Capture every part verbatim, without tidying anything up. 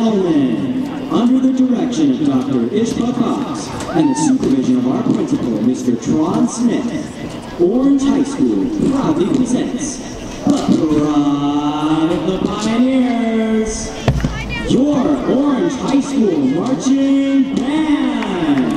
Bellman, under the direction of Doctor Ishmael Cox and the supervision of our principal, Mister Tron Smith, Orange High School proudly presents the Pride of the Pioneers, your Orange High School marching band.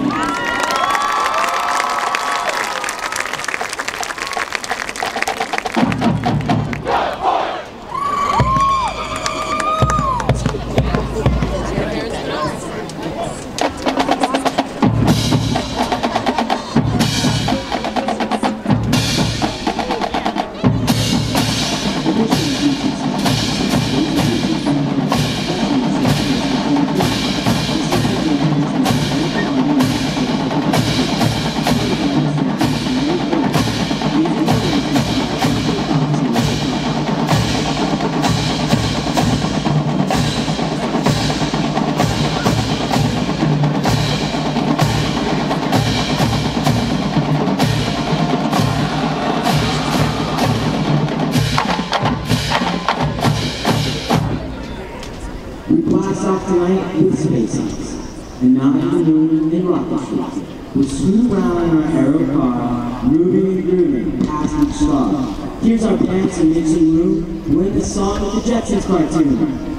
Tonight with spaces, and now afternoon in rocketry, we swoop around in our aero car, moving and grooving past each star. Here's our dance and mixing room with the song of the Jetsons cartoon.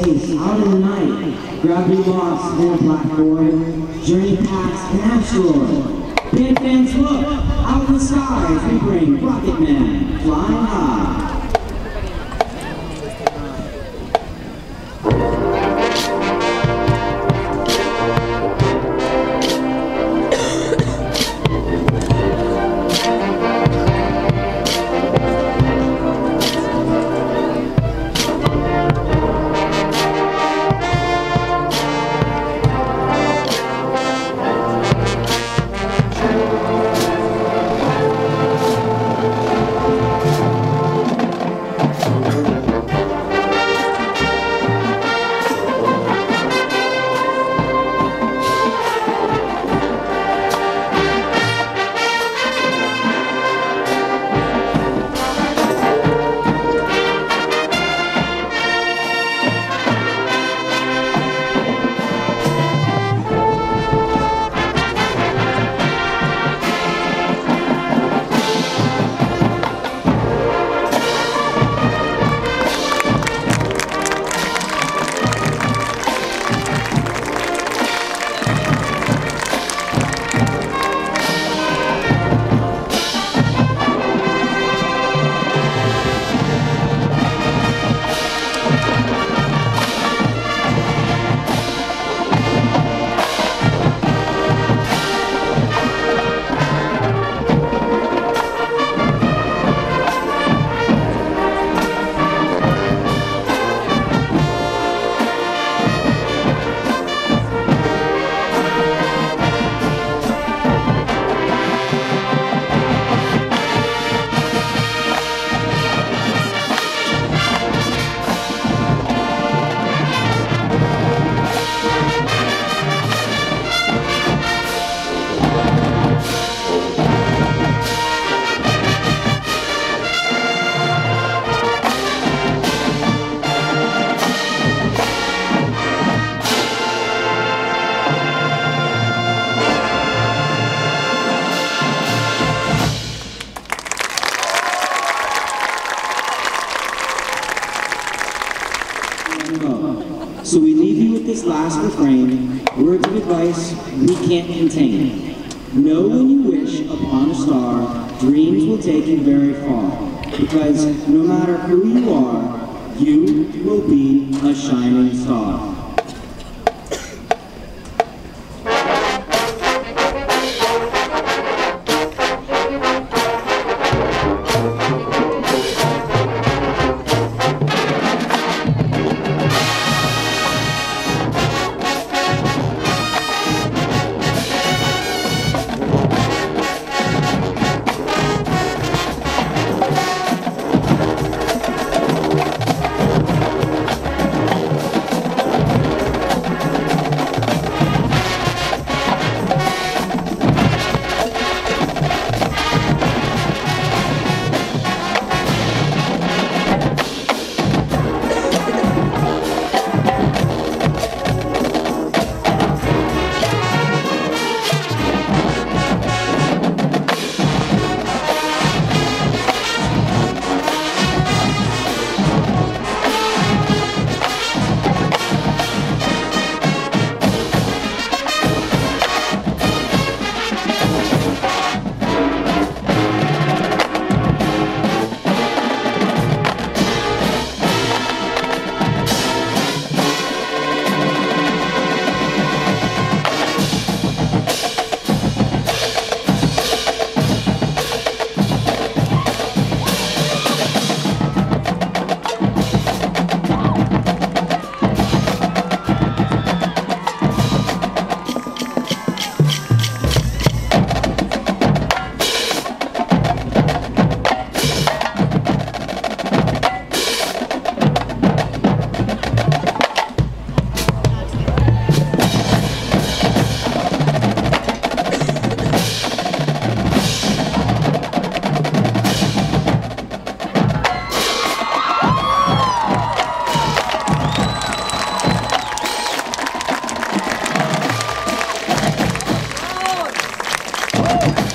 Out in the night, gravity lost on a blackboard, journey past an asteroid. Band fans look out in the sky as we bring Rocket Man flying high. last refrain, words of advice we can't contain. Know when you wish upon a star, dreams will take you very far. Because no matter who you are, you will be a shining star. Woo!